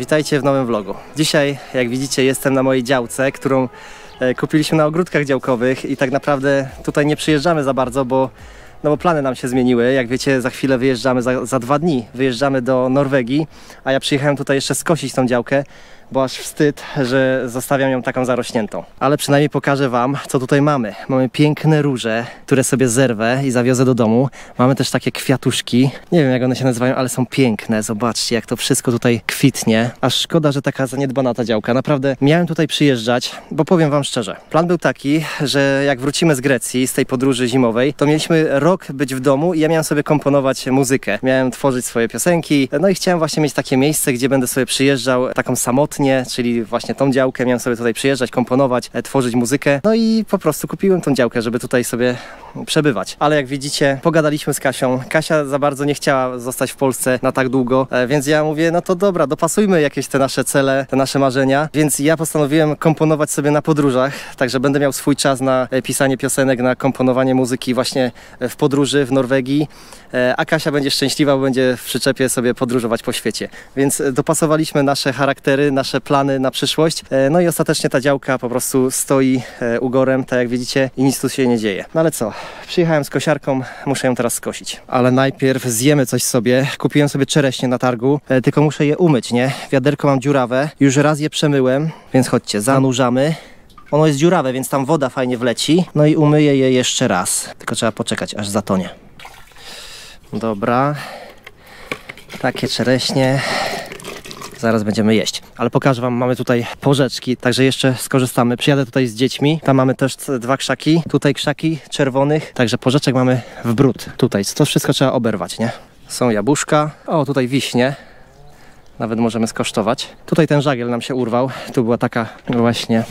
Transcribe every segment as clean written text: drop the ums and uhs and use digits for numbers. Witajcie w nowym vlogu. Dzisiaj, jak widzicie, jestem na mojej działce, którą kupiliśmy na ogródkach działkowych i tak naprawdę tutaj nie przyjeżdżamy za bardzo, bo plany nam się zmieniły. Jak wiecie, za chwilę wyjeżdżamy, za 2 dni wyjeżdżamy do Norwegii, a ja przyjechałem tutaj jeszcze skosić tą działkę, bo aż wstyd, że zostawiam ją taką zarośniętą. Ale przynajmniej pokażę wam, co tutaj mamy. Mamy piękne róże, które sobie zerwę i zawiozę do domu. Mamy też takie kwiatuszki. Nie wiem, jak one się nazywają, ale są piękne. Zobaczcie, jak to wszystko tutaj kwitnie. Aż szkoda, że taka zaniedbana ta działka. Naprawdę miałem tutaj przyjeżdżać, bo powiem wam szczerze. Plan był taki, że jak wrócimy z Grecji, z tej podróży zimowej, to mieliśmy rok być w domu i ja miałem sobie komponować muzykę. Miałem tworzyć swoje piosenki. No i chciałem właśnie mieć takie miejsce, gdzie będę sobie przyjeżdżał taką samotną, czyli właśnie tą działkę. Miałem sobie tutaj przyjeżdżać, komponować, tworzyć muzykę. No i po prostu kupiłem tą działkę, żeby tutaj sobie przebywać. Ale jak widzicie, pogadaliśmy z Kasią. Kasia za bardzo nie chciała zostać w Polsce na tak długo, więc ja mówię, no to dobra, dopasujmy jakieś te nasze cele, te nasze marzenia. Więc ja postanowiłem komponować sobie na podróżach, także będę miał swój czas na pisanie piosenek, na komponowanie muzyki właśnie w podróży w Norwegii. A Kasia będzie szczęśliwa, bo będzie w przyczepie sobie podróżować po świecie. Więc dopasowaliśmy nasze charaktery, nasze plany na przyszłość. No i ostatecznie ta działka po prostu stoi ugorem, tak jak widzicie, i nic tu się nie dzieje. No ale co, przyjechałem z kosiarką, muszę ją teraz skosić. Ale najpierw zjemy coś sobie. Kupiłem sobie czereśnie na targu, tylko muszę je umyć, nie? Wiaderko mam dziurawe, już raz je przemyłem, więc chodźcie, zanurzamy. Ono jest dziurawe, więc tam woda fajnie wleci. No i umyję je jeszcze raz, tylko trzeba poczekać, aż zatonie. Dobra, takie czereśnie zaraz będziemy jeść, ale pokażę wam, mamy tutaj porzeczki, także jeszcze skorzystamy. Przyjadę tutaj z dziećmi, tam mamy też 2 krzaki, tutaj krzaki czerwonych, także porzeczek mamy w bród. Tutaj to wszystko trzeba oberwać, nie? Są jabłuszka, o tutaj wiśnie, nawet możemy skosztować. Tutaj ten żagiel nam się urwał, tu była taka właśnie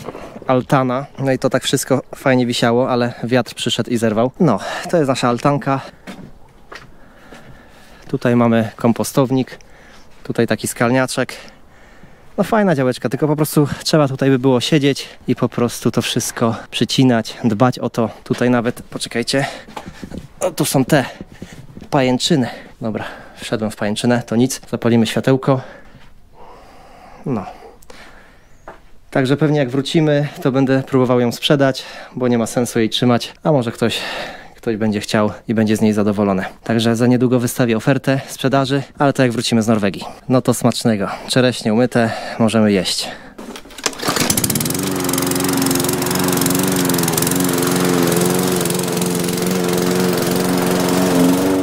altana, no i to tak wszystko fajnie wisiało, ale wiatr przyszedł i zerwał. No, to jest nasza altanka. Tutaj mamy kompostownik, tutaj taki skalniaczek. No fajna działeczka, tylko po prostu trzeba tutaj by było siedzieć i po prostu to wszystko przycinać, dbać o to. Tutaj nawet, poczekajcie, o, tu są te pajęczyny. Dobra, wszedłem w pajęczynę, to nic, zapalimy światełko. No. Także pewnie jak wrócimy, to będę próbował ją sprzedać, bo nie ma sensu jej trzymać, a może ktoś będzie chciał i będzie z niej zadowolony. Także za niedługo wystawię ofertę sprzedaży, ale to jak wrócimy z Norwegii. No to smacznego. Czereśnie umyte, możemy jeść.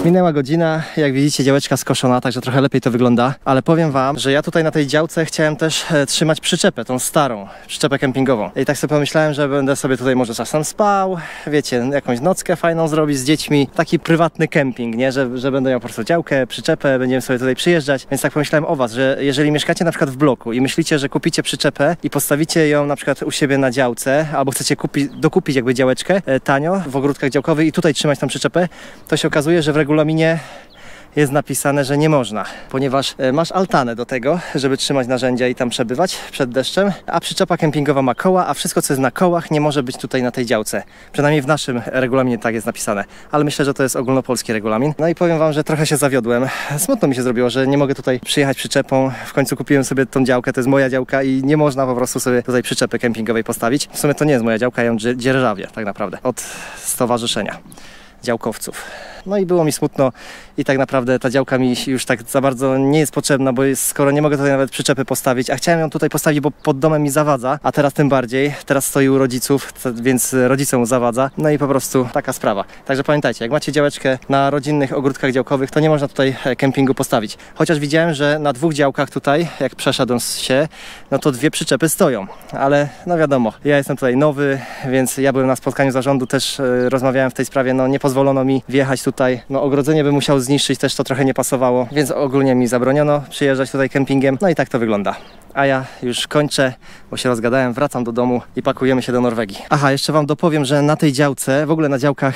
Minęła godzina, jak widzicie działeczka skoszona, także trochę lepiej to wygląda, ale powiem wam, że ja tutaj na tej działce chciałem też trzymać przyczepę, tą starą, przyczepę kempingową. I tak sobie pomyślałem, że będę sobie tutaj może czasem spał, wiecie, jakąś nockę fajną zrobić z dziećmi, taki prywatny kemping, nie, że będę miał po prostu działkę, przyczepę, będziemy sobie tutaj przyjeżdżać, więc tak pomyślałem o was, że jeżeli mieszkacie na przykład w bloku i myślicie, że kupicie przyczepę i postawicie ją na przykład u siebie na działce, albo chcecie dokupić jakby działeczkę tanio w ogródkach działkowych i tutaj trzymać tą przyczepę, to się okazuje, że w regulaminie jest napisane, że nie można, ponieważ masz altanę do tego, żeby trzymać narzędzia i tam przebywać przed deszczem, a przyczepa kempingowa ma koła, a wszystko, co jest na kołach, nie może być tutaj na tej działce. Przynajmniej w naszym regulaminie tak jest napisane, ale myślę, że to jest ogólnopolski regulamin. No i powiem wam, że trochę się zawiodłem. Smutno mi się zrobiło, że nie mogę tutaj przyjechać przyczepą. W końcu kupiłem sobie tą działkę, to jest moja działka i nie można po prostu sobie tutaj przyczepy kempingowej postawić. W sumie to nie jest moja działka, ja ją dzierżawię tak naprawdę od stowarzyszenia działkowców. No i było mi smutno i tak naprawdę ta działka mi już tak za bardzo nie jest potrzebna, bo skoro nie mogę tutaj nawet przyczepy postawić, a chciałem ją tutaj postawić, bo pod domem mi zawadza, a teraz tym bardziej, teraz stoi u rodziców, więc rodzicom zawadza, no i po prostu taka sprawa. Także pamiętajcie, jak macie działeczkę na rodzinnych ogródkach działkowych, to nie można tutaj kempingu postawić. Chociaż widziałem, że na 2 działkach tutaj, jak przeszedłem się, no to 2 przyczepy stoją, ale no wiadomo, ja jestem tutaj nowy, więc ja byłem na spotkaniu zarządu, też rozmawiałem w tej sprawie, no nie pozwolono mi wjechać tutaj, no ogrodzenie bym musiał zniszczyć, też to trochę nie pasowało, więc ogólnie mi zabroniono przyjeżdżać tutaj kempingiem, no i tak to wygląda. a ja już kończę, bo się rozgadałem, wracam do domu i pakujemy się do Norwegii. Aha, jeszcze wam dopowiem, że na tej działce, w ogóle na działkach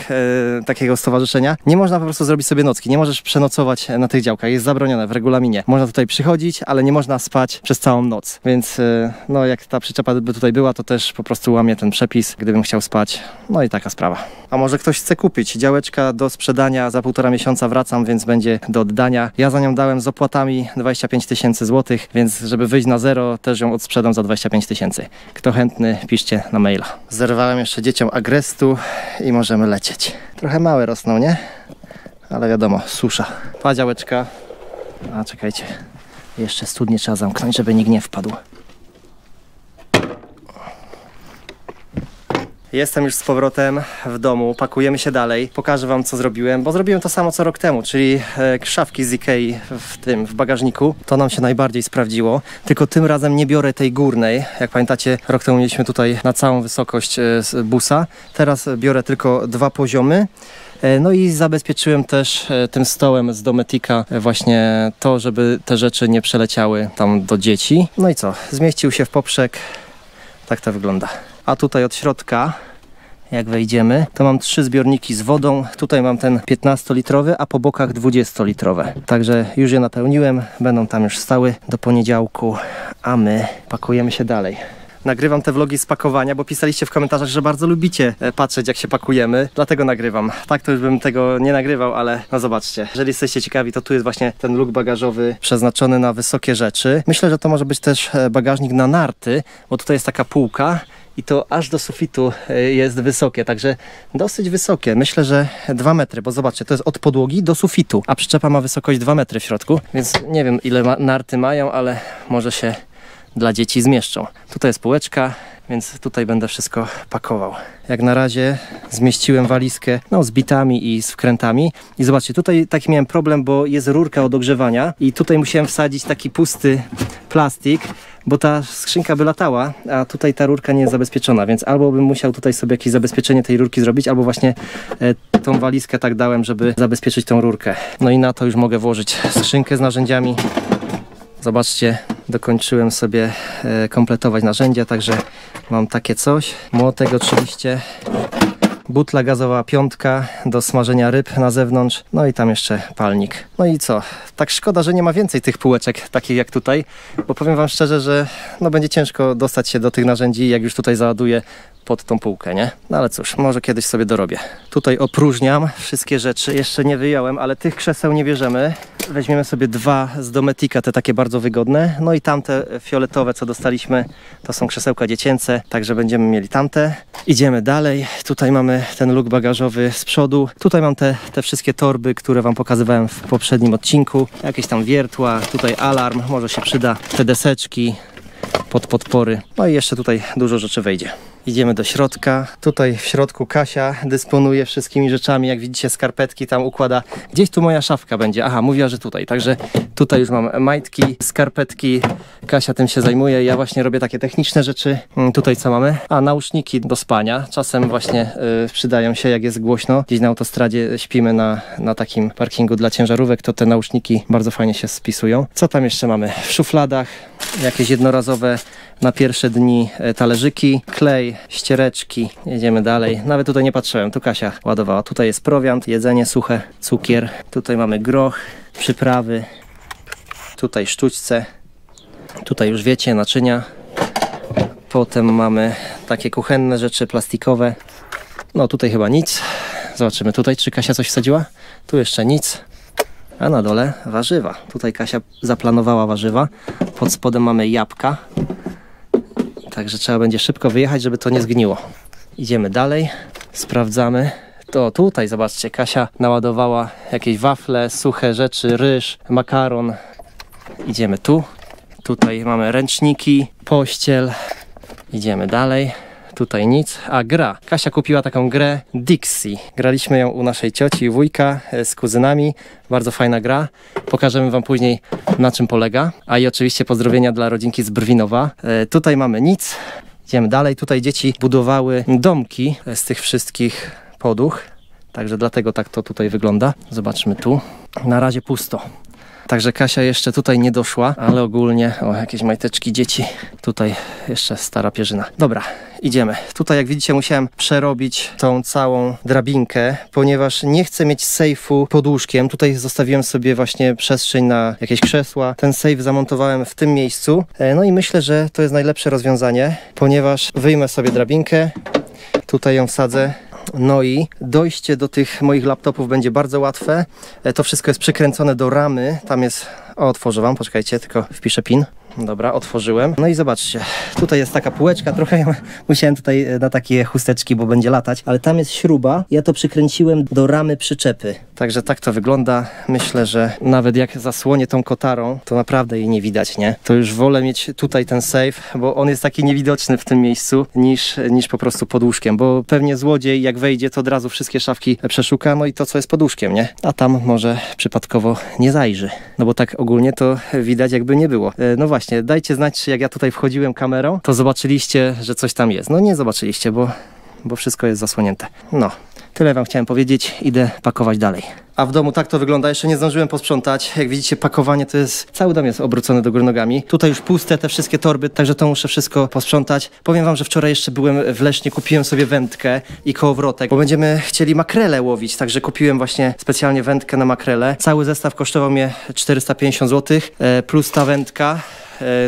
takiego stowarzyszenia, nie można po prostu zrobić sobie nocki, nie możesz przenocować na tych działkach, jest zabronione w regulaminie. Można tutaj przychodzić, ale nie można spać przez całą noc, więc no jak ta przyczepa by tutaj była, to też po prostu łamie ten przepis, gdybym chciał spać, no i taka sprawa. A może ktoś chce kupić? Działeczka do sprzedania, za 1,5 miesiąca wracam, więc będzie do oddania. Ja za nią dałem z opłatami 25 000 złotych, więc żeby wyjść na zero, też ją odsprzedam za 25 000. Kto chętny, piszcie na maila. Zerwałem jeszcze dzieciom agrestu i możemy lecieć. Trochę małe rosną, nie? Ale wiadomo, susza. Ta działeczka. A czekajcie, jeszcze studnię trzeba zamknąć, żeby nikt nie wpadł. Jestem już z powrotem w domu, pakujemy się dalej. Pokażę wam, co zrobiłem, bo zrobiłem to samo co rok temu, czyli szafki z Ikei w bagażniku. To nam się najbardziej sprawdziło, tylko tym razem nie biorę tej górnej. Jak pamiętacie, rok temu mieliśmy tutaj na całą wysokość busa. Teraz biorę tylko 2 poziomy. No i zabezpieczyłem też tym stołem z Dometica właśnie to, żeby te rzeczy nie przeleciały tam do dzieci. No i co? Zmieścił się w poprzek. Tak to wygląda. A tutaj od środka, jak wejdziemy, to mam 3 zbiorniki z wodą. Tutaj mam ten 15-litrowy, a po bokach 20-litrowe. Także już je napełniłem, będą tam już stały do poniedziałku, a my pakujemy się dalej. Nagrywam te vlogi z pakowania, bo pisaliście w komentarzach, że bardzo lubicie patrzeć, jak się pakujemy, dlatego nagrywam. Tak to już bym tego nie nagrywał, ale no zobaczcie. Jeżeli jesteście ciekawi, to tu jest właśnie ten luk bagażowy przeznaczony na wysokie rzeczy. Myślę, że to może być też bagażnik na narty, bo tutaj jest taka półka i to aż do sufitu jest wysokie, także dosyć wysokie. Myślę, że 2 metry, bo zobaczcie, to jest od podłogi do sufitu, a przyczepa ma wysokość 2 metry w środku, więc nie wiem, ile narty mają, ale może się dla dzieci zmieszczą. Tutaj jest półeczka, więc tutaj będę wszystko pakował. Jak na razie zmieściłem walizkę no, z bitami i z wkrętami. I zobaczcie, tutaj taki miałem problem, bo jest rurka od ogrzewania i tutaj musiałem wsadzić taki pusty plastik, bo ta skrzynka by latała, a tutaj ta rurka nie jest zabezpieczona, więc albo bym musiał tutaj sobie jakieś zabezpieczenie tej rurki zrobić, albo właśnie tą walizkę tak dałem, żeby zabezpieczyć tą rurkę. No i na to już mogę włożyć skrzynkę z narzędziami. Zobaczcie, dokończyłem sobie kompletować narzędzia, także mam takie coś. Młotek oczywiście, butla gazowa 5 do smażenia ryb na zewnątrz, no i tam jeszcze palnik. No i co? Tak szkoda, że nie ma więcej tych półeczek takich jak tutaj, bo powiem wam szczerze, że no będzie ciężko dostać się do tych narzędzi, jak już tutaj załaduję pod tą półkę, nie? No ale cóż, może kiedyś sobie dorobię. Tutaj opróżniam wszystkie rzeczy, jeszcze nie wyjąłem, ale tych krzeseł nie bierzemy. Weźmiemy sobie 2 z Dometica, te takie bardzo wygodne, no i tamte fioletowe, co dostaliśmy, to są krzesełka dziecięce, także będziemy mieli tamte. Idziemy dalej, tutaj mamy ten luk bagażowy z przodu, tutaj mam te wszystkie torby, które wam pokazywałem w poprzednim odcinku, jakieś tam wiertła, tutaj alarm, może się przyda, te deseczki pod podpory, no i jeszcze tutaj dużo rzeczy wejdzie. Idziemy do środka. Tutaj w środku Kasia dysponuje wszystkimi rzeczami. Jak widzicie, skarpetki tam układa. Gdzieś tu moja szafka będzie. Aha, mówiła, że tutaj. Także tutaj już mam majtki, skarpetki. Kasia tym się zajmuje. Ja właśnie robię takie techniczne rzeczy. Tutaj co mamy? A, nauszniki do spania. Czasem właśnie przydają się, jak jest głośno. Gdzieś na autostradzie śpimy na takim parkingu dla ciężarówek. To te nauszniki bardzo fajnie się spisują. Co tam jeszcze mamy? W szufladach jakieś jednorazowe na pierwsze dni talerzyki, klej, ściereczki. Jedziemy dalej. Nawet tutaj nie patrzyłem, tu Kasia ładowała. Tutaj jest prowiant, jedzenie suche, cukier. Tutaj mamy groch, przyprawy. Tutaj sztućce. Tutaj już wiecie, naczynia. Potem mamy takie kuchenne rzeczy plastikowe. No tutaj chyba nic. Zobaczymy tutaj, czy Kasia coś wsadziła. Tu jeszcze nic. A na dole warzywa. Tutaj Kasia zaplanowała warzywa. Pod spodem mamy jabłka. Także trzeba będzie szybko wyjechać, żeby to nie zgniło. Idziemy dalej, sprawdzamy. To tutaj, zobaczcie, Kasia naładowała jakieś wafle, suche rzeczy, ryż, makaron. Idziemy tu. Tutaj mamy ręczniki, pościel. Idziemy dalej. Tutaj nic, a gra. Kasia kupiła taką grę Dixie. Graliśmy ją u naszej cioci i wujka z kuzynami. Bardzo fajna gra. Pokażemy wam później, na czym polega. A i oczywiście pozdrowienia dla rodzinki z Brwinowa. Tutaj mamy nic. Idziemy dalej. Tutaj dzieci budowały domki z tych wszystkich poduch. Także dlatego tak to tutaj wygląda. Zobaczmy tu. Na razie pusto. Także Kasia jeszcze tutaj nie doszła, ale ogólnie, o, jakieś majteczki dzieci, tutaj jeszcze stara pierzyna. Dobra, idziemy. Tutaj, jak widzicie, musiałem przerobić tą całą drabinkę, ponieważ nie chcę mieć sejfu pod łóżkiem. Tutaj zostawiłem sobie właśnie przestrzeń na jakieś krzesła. Ten sejf zamontowałem w tym miejscu. No i myślę, że to jest najlepsze rozwiązanie, ponieważ wyjmę sobie drabinkę, tutaj ją wsadzę. No i dojście do tych moich laptopów będzie bardzo łatwe. To wszystko jest przykręcone do ramy. Tam jest... O, otworzę wam, poczekajcie, tylko wpiszę PIN. Dobra, otworzyłem. No i zobaczcie, tutaj jest taka półeczka, trochę ją musiałem tutaj na takie chusteczki, bo będzie latać, ale tam jest śruba, ja to przykręciłem do ramy przyczepy. Także tak to wygląda. Myślę, że nawet jak zasłonię tą kotarą, to naprawdę jej nie widać, nie? To już wolę mieć tutaj ten sejf, bo on jest taki niewidoczny w tym miejscu, niż po prostu pod łóżkiem, bo pewnie złodziej jak wejdzie, to od razu wszystkie szafki przeszuka, no i to, co jest pod łóżkiem, nie? A tam może przypadkowo nie zajrzy, no bo tak ogólnie to widać, jakby nie było. No właśnie. Dajcie znać, jak ja tutaj wchodziłem kamerą, to zobaczyliście, że coś tam jest. No nie zobaczyliście, bo wszystko jest zasłonięte. No, tyle wam chciałem powiedzieć. Idę pakować dalej. A w domu tak to wygląda. Jeszcze nie zdążyłem posprzątać. Jak widzicie, pakowanie to jest... Cały dom jest obrócony do góry nogami. Tutaj już puste te wszystkie torby, także to muszę wszystko posprzątać. Powiem wam, że wczoraj jeszcze byłem w Lesznie, kupiłem sobie wędkę i kołowrotek, bo będziemy chcieli makrele łowić, także kupiłem właśnie specjalnie wędkę na makrele. Cały zestaw kosztował mnie 450 zł, plus ta wędka.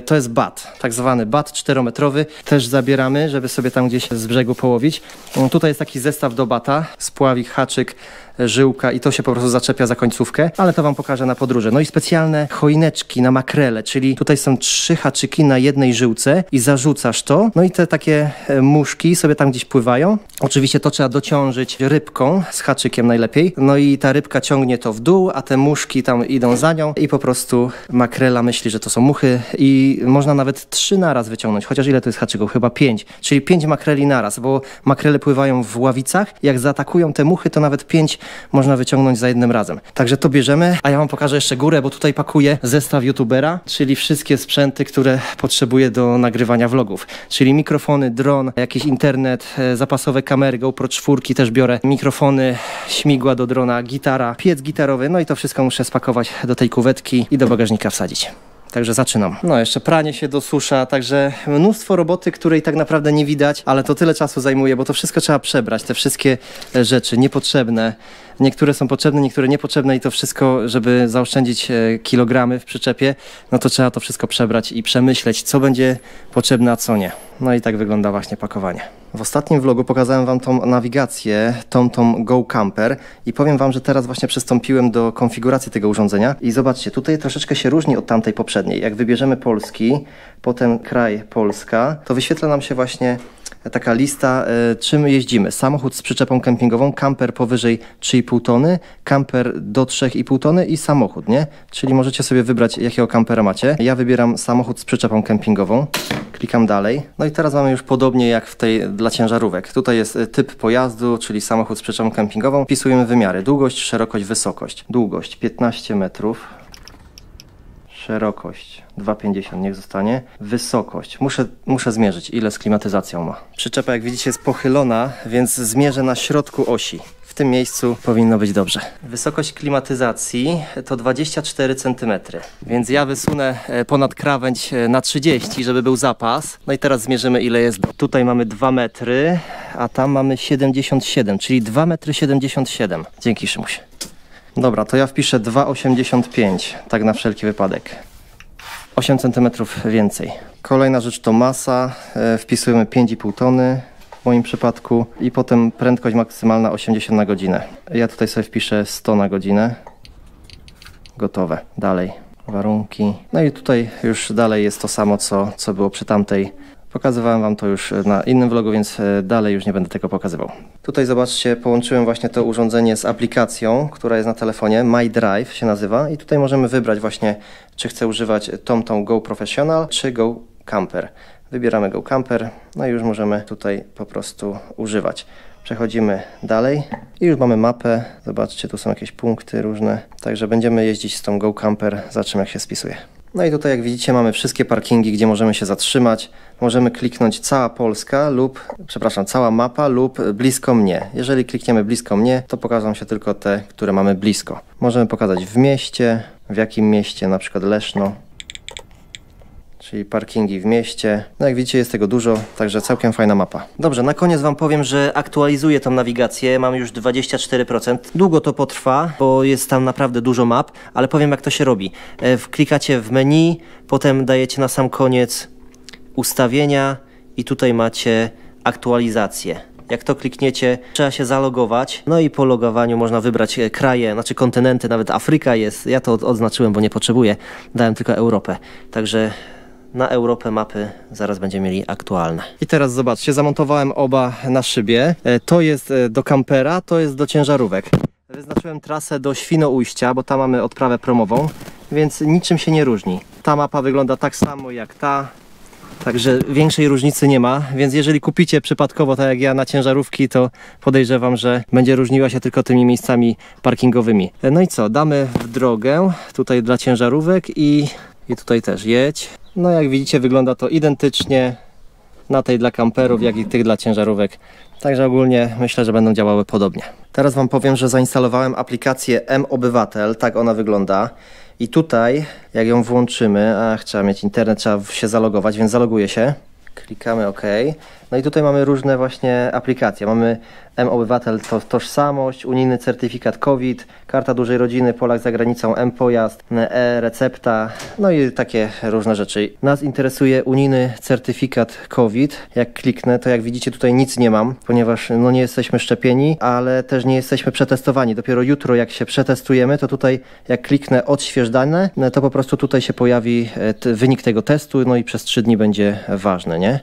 To jest bat, tak zwany bat 4-metrowy. Też zabieramy, żeby sobie tam gdzieś z brzegu połowić. Tutaj jest taki zestaw do bata, spławik, haczyk, żyłka i to się po prostu zaczepia za końcówkę, ale to wam pokażę na podróży. No i specjalne choineczki na makrele, czyli tutaj są 3 haczyki na jednej żyłce i zarzucasz to, no i te takie muszki sobie tam gdzieś pływają. Oczywiście to trzeba dociążyć rybką z haczykiem najlepiej, no i ta rybka ciągnie to w dół, a te muszki tam idą za nią i po prostu makrela myśli, że to są muchy i można nawet 3 naraz wyciągnąć, chociaż ile to jest haczyków? Chyba 5, czyli 5 makreli naraz, bo makrele pływają w ławicach, jak zaatakują te muchy, to nawet 5 można wyciągnąć za jednym razem. Także to bierzemy, a ja wam pokażę jeszcze górę, bo tutaj pakuję zestaw youtubera, czyli wszystkie sprzęty, które potrzebuję do nagrywania vlogów. Czyli mikrofony, dron, jakiś internet, zapasowe kamery, GoPro 4 też biorę, mikrofony, śmigła do drona, gitara, piec gitarowy, no i to wszystko muszę spakować do tej kuwetki i do bagażnika wsadzić. Także zaczynam. No, jeszcze pranie się dosusza, także mnóstwo roboty, której tak naprawdę nie widać, ale to tyle czasu zajmuje, bo to wszystko trzeba przebrać, te wszystkie rzeczy niepotrzebne. Niektóre są potrzebne, niektóre niepotrzebne i to wszystko, żeby zaoszczędzić kilogramy w przyczepie, no to trzeba to wszystko przebrać i przemyśleć, co będzie potrzebne, a co nie. No i tak wygląda właśnie pakowanie. W ostatnim vlogu pokazałem wam tą nawigację TomTom Go Camper i powiem wam, że teraz właśnie przystąpiłem do konfiguracji tego urządzenia i zobaczcie, tutaj troszeczkę się różni od tamtej poprzedniej. Jak wybierzemy Polski, potem kraj Polska, to wyświetla nam się właśnie taka lista, czym jeździmy. Samochód z przyczepą kempingową, kamper powyżej 3,5 tony, kamper do 3,5 tony i samochód, nie? Czyli możecie sobie wybrać, jakiego kampera macie. Ja wybieram samochód z przyczepą kempingową, klikam dalej. No i teraz mamy już podobnie jak w tej dla ciężarówek. Tutaj jest typ pojazdu, czyli samochód z przyczepą kempingową. Wpisujemy wymiary. Długość, szerokość, wysokość. Długość 15 metrów. Szerokość 2,50, niech zostanie. Wysokość. Muszę zmierzyć, ile z klimatyzacją ma. Przyczepa, jak widzicie, jest pochylona, więc zmierzę na środku osi. W tym miejscu powinno być dobrze. Wysokość klimatyzacji to 24 cm, więc ja wysunę ponad krawędź na 30, żeby był zapas. No i teraz zmierzymy, ile jest. Tutaj mamy 2 metry, a tam mamy 77, czyli 2,77 m. Dzięki, Szymuś. Dobra, to ja wpiszę 2,85, tak na wszelki wypadek. 8 cm więcej. Kolejna rzecz to masa, wpisujemy 5,5 tony w moim przypadku i potem prędkość maksymalna 80 na godzinę. Ja tutaj sobie wpiszę 100 na godzinę. Gotowe. Dalej. Warunki. No i tutaj już dalej jest to samo, co było przy tamtej. Pokazywałem wam to już na innym vlogu, więc dalej już nie będę tego pokazywał. Tutaj zobaczcie, połączyłem właśnie to urządzenie z aplikacją, która jest na telefonie, MyDrive się nazywa i tutaj możemy wybrać właśnie, czy chcę używać TomTom Go Professional, czy Go Camper. Wybieramy Go Camper, no i już możemy tutaj po prostu używać. Przechodzimy dalej i już mamy mapę. Zobaczcie, tu są jakieś punkty różne, także będziemy jeździć z tą Go Camper, zobaczymy, jak się spisuje. No i tutaj, jak widzicie, mamy wszystkie parkingi, gdzie możemy się zatrzymać. Możemy kliknąć cała Polska lub, przepraszam, cała mapa lub blisko mnie. Jeżeli klikniemy blisko mnie, to pokażą się tylko te, które mamy blisko. Możemy pokazać w mieście, w jakim mieście, na przykład Leszno, czyli parkingi w mieście. No jak widzicie, jest tego dużo, także całkiem fajna mapa. Dobrze, na koniec Wam powiem, że aktualizuję tą nawigację, mam już 24%. Długo to potrwa, bo jest tam naprawdę dużo map, ale powiem jak to się robi. Klikacie w menu, potem dajecie na sam koniec ustawienia i tutaj macie aktualizację. Jak to klikniecie, trzeba się zalogować, no i po logowaniu można wybrać kraje, znaczy kontynenty, nawet Afryka jest. Ja to odznaczyłem, bo nie potrzebuję, dałem tylko Europę, także na Europę mapy zaraz będziemy mieli aktualne. I teraz zobaczcie, zamontowałem oba na szybie. To jest do kampera, to jest do ciężarówek. Wyznaczyłem trasę do Świnoujścia, bo tam mamy odprawę promową, więc niczym się nie różni. Ta mapa wygląda tak samo jak ta, także większej różnicy nie ma, więc jeżeli kupicie przypadkowo, tak jak ja, na ciężarówki, to podejrzewam, że będzie różniła się tylko tymi miejscami parkingowymi. No i co, damy w drogę tutaj dla ciężarówek i tutaj też jedź. No jak widzicie, wygląda to identycznie na tej dla kamperów, jak i tych dla ciężarówek. Także ogólnie myślę, że będą działały podobnie. Teraz Wam powiem, że zainstalowałem aplikację M Obywatel, tak ona wygląda. I tutaj, jak ją włączymy, trzeba mieć internet, trzeba się zalogować, więc zaloguję się. Klikamy OK. No i tutaj mamy różne właśnie aplikacje. Mamy M Obywatel, to tożsamość, Unijny Certyfikat COVID, Karta Dużej Rodziny, Polak za granicą, M Pojazd, E Recepta, no i takie różne rzeczy. Nas interesuje Unijny Certyfikat COVID. Jak kliknę, to jak widzicie, tutaj nic nie mam, ponieważ no nie jesteśmy szczepieni, ale też nie jesteśmy przetestowani. Dopiero jutro, jak się przetestujemy, to tutaj jak kliknę odśwież dane, to po prostu tutaj się pojawi wynik tego testu, no i przez 3 dni będzie ważny, nie?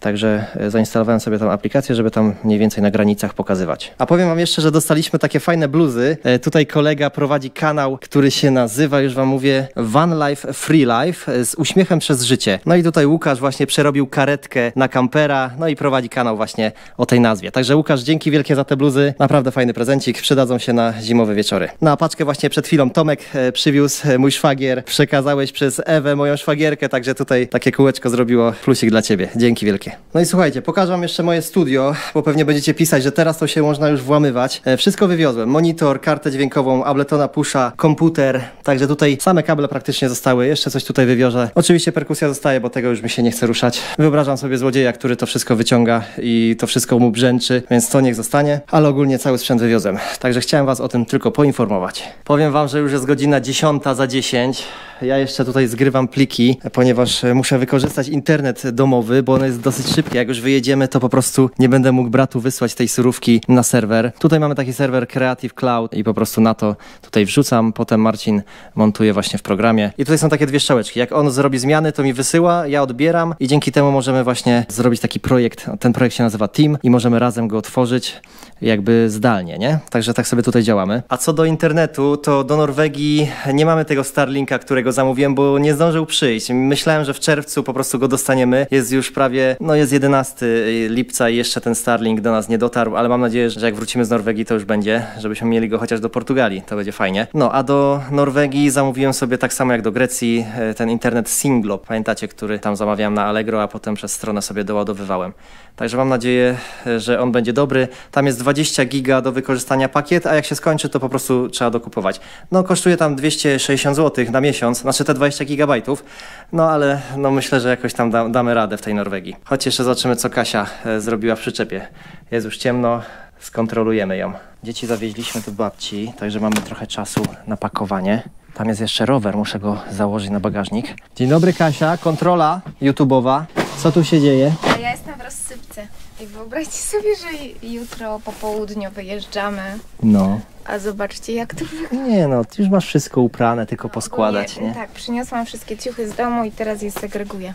Także zainstalowałem sobie tą aplikację, żeby tam mniej więcej na granicach pokazywać. A powiem Wam jeszcze, że dostaliśmy takie fajne bluzy. Tutaj kolega prowadzi kanał, który się nazywa, już Wam mówię, One Life Free Life, z uśmiechem przez życie. No i tutaj Łukasz właśnie przerobił karetkę na kampera, no i prowadzi kanał właśnie o tej nazwie. Także Łukasz, dzięki wielkie za te bluzy. Naprawdę fajny prezencik, przydadzą się na zimowe wieczory. No a paczkę właśnie przed chwilą Tomek przywiózł, mój szwagier. Przekazałeś przez Ewę, moją szwagierkę, także tutaj takie kółeczko zrobiło, plusik dla Ciebie. Dzięki wielkie. No i słuchajcie, pokażę Wam jeszcze moje studio, bo pewnie będziecie pisać, że teraz to się można już włamywać. Wszystko wywiozłem, monitor, kartę dźwiękową, Abletona pusha, komputer, także tutaj same kable praktycznie zostały, jeszcze coś tutaj wywiozę. Oczywiście perkusja zostaje, bo tego już mi się nie chce ruszać. Wyobrażam sobie złodzieja, który to wszystko wyciąga i to wszystko mu brzęczy, więc to niech zostanie, ale ogólnie cały sprzęt wywiozłem. Także chciałem Was o tym tylko poinformować. Powiem Wam, że już jest godzina 10:50. Ja jeszcze tutaj zgrywam pliki, ponieważ muszę wykorzystać internet domowy, bo on jest dosyć szybki. Jak już wyjedziemy, to po prostu nie będę mógł bratu wysłać tej surówki na serwer. Tutaj mamy taki serwer Creative Cloud i po prostu na to tutaj wrzucam. Potem Marcin montuje właśnie w programie. I tutaj są takie dwie strzałeczki. Jak on zrobi zmiany, to mi wysyła, ja odbieram i dzięki temu możemy właśnie zrobić taki projekt. Ten projekt się nazywa Team i możemy razem go tworzyć jakby zdalnie, nie? Także tak sobie tutaj działamy. A co do internetu, to do Norwegii nie mamy tego Starlinka, którego zamówiłem, bo nie zdążył przyjść. Myślałem, że w czerwcu po prostu go dostaniemy. Jest już prawie... No jest 11 lipca i jeszcze ten Starlink do nas nie dotarł, ale mam nadzieję, że jak wrócimy z Norwegii, to już będzie, żebyśmy mieli go chociaż do Portugalii, to będzie fajnie. No a do Norwegii zamówiłem sobie tak samo jak do Grecji ten internet Singlo, pamiętacie, który tam zamawiałem na Allegro, a potem przez stronę sobie doładowywałem. Także mam nadzieję, że on będzie dobry. Tam jest 20 giga do wykorzystania pakiet, a jak się skończy, to po prostu trzeba dokupować. No kosztuje tam 260 zł na miesiąc, znaczy te 20 gigabajtów, no ale no myślę, że jakoś tam damy radę w tej Norwegii. Chodź jeszcze zobaczymy, co Kasia zrobiła w przyczepie. Jest już ciemno, skontrolujemy ją. Dzieci zawieźliśmy do babci, także mamy trochę czasu na pakowanie. Tam jest jeszcze rower, muszę go założyć na bagażnik. Dzień dobry Kasia, kontrola YouTube'owa. Co tu się dzieje? Ja jestem w rozsypce i wyobraźcie sobie, że jutro po południu wyjeżdżamy. No. A zobaczcie, jak to wygląda. Nie no, już masz wszystko uprane, tylko no, poskładać, nie? Tak, przyniosłam wszystkie ciuchy z domu i teraz je segreguję.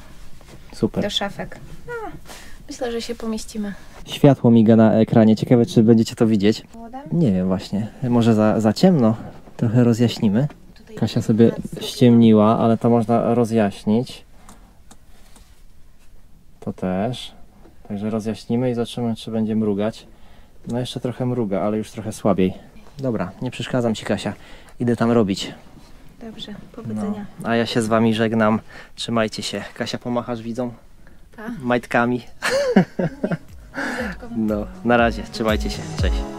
Super. Do szafek. No, myślę, że się pomieścimy. Światło miga na ekranie. Ciekawe, czy będziecie to widzieć. Nie wiem właśnie. Może za ciemno. Trochę rozjaśnimy. Kasia sobie ściemniła, ale to można rozjaśnić. To też. Także rozjaśnimy i zobaczymy, czy będzie mrugać. No jeszcze trochę mruga, ale już trochę słabiej. Dobra, nie przeszkadzam Ci, Kasia. Idę tam robić. Dobrze, powodzenia. No, a ja się z Wami żegnam. Trzymajcie się. Kasia, pomachasz widzom? Tak. Majtkami. No, na razie. Trzymajcie się. Cześć.